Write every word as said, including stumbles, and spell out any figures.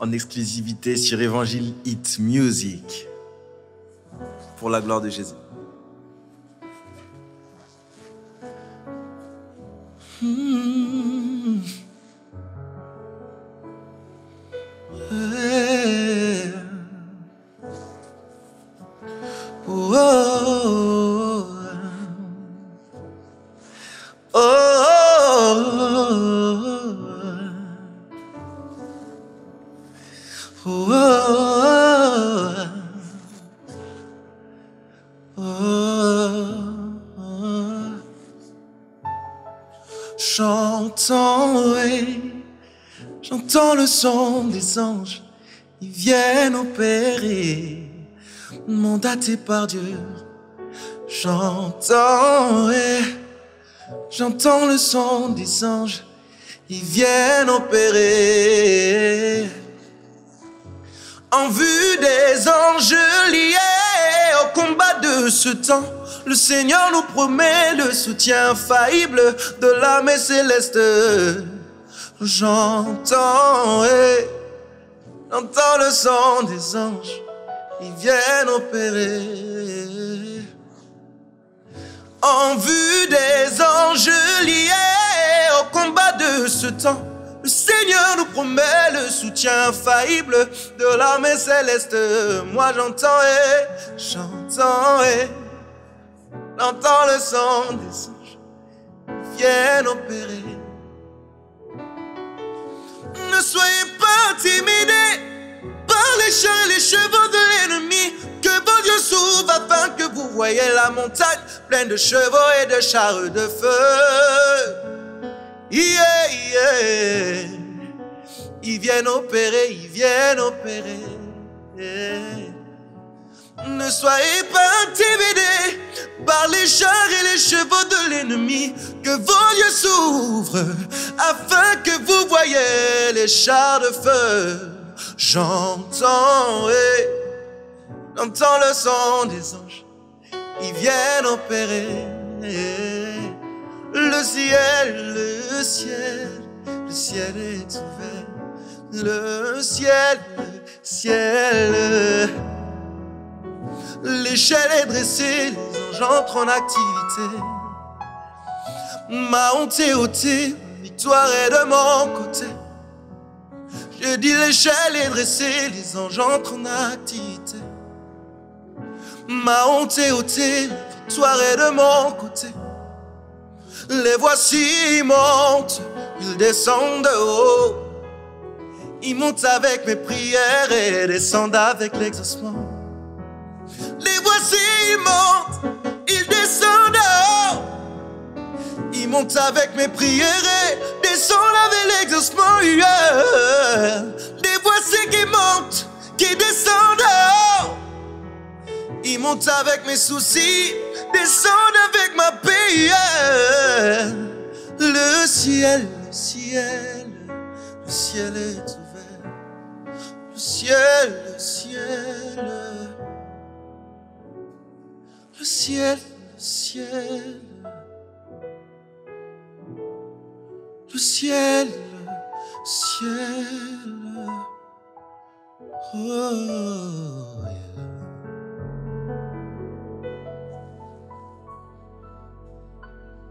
en exclusivité sur Evangile Hit Music. Pour la gloire de Jésus. Mmh. Ouais. Oh, oh, oh, oh, oh, oh. J'entends, oui, j'entends le son des anges, ils viennent opérer, mandatés par Dieu. J'entends, oui, j'entends le son des anges, ils viennent opérer, en vue des anges liés au combat de ce temps. Le Seigneur nous promet le soutien infaillible de l'armée céleste. J'entends, eh, j'entends le son des anges, ils viennent opérer. En vue des anges liés au combat de ce temps, le Seigneur nous promet le soutien infaillible de l'armée céleste. Moi j'entends, eh, j'entends, eh, j'entends le son des anges, ils viennent opérer. Ne soyez pas intimidés par les chiens et les chevaux de l'ennemi. Que vos yeux s'ouvrent afin que vous voyez la montagne pleine de chevaux et de chars de feu. Yeah, yeah. Ils viennent opérer, ils viennent opérer. Yeah. Ne soyez pas intimidés par les chars et les chevaux de l'ennemi. Que vos yeux s'ouvrent afin que vous voyez les chars de feu. J'entends, et j'entends le son des anges, ils viennent opérer. Le ciel, le ciel, le ciel est ouvert. Le ciel, le ciel. L'échelle est dressée, les anges entrent en activité. Ma honte est ôtée, victoire est de mon côté. Je dis l'échelle est dressée, les anges entrent en activité. Ma honte est ôtée, victoire est de mon côté. Les voici, ils montent, ils descendent de haut. Ils montent avec mes prières et descendent avec l'exaucement. Les voici, ils montent, ils descendent en haut. Ils montent avec mes prières et descendent avec l'exaucement. Yeah. Les voici qui montent, qui descendent en haut. Ils montent avec mes soucis, descendent avec ma paix. Yeah. Le ciel, le ciel, le ciel est ouvert. Le ciel, le ciel. Le ciel, le ciel, le ciel, le ciel, oh.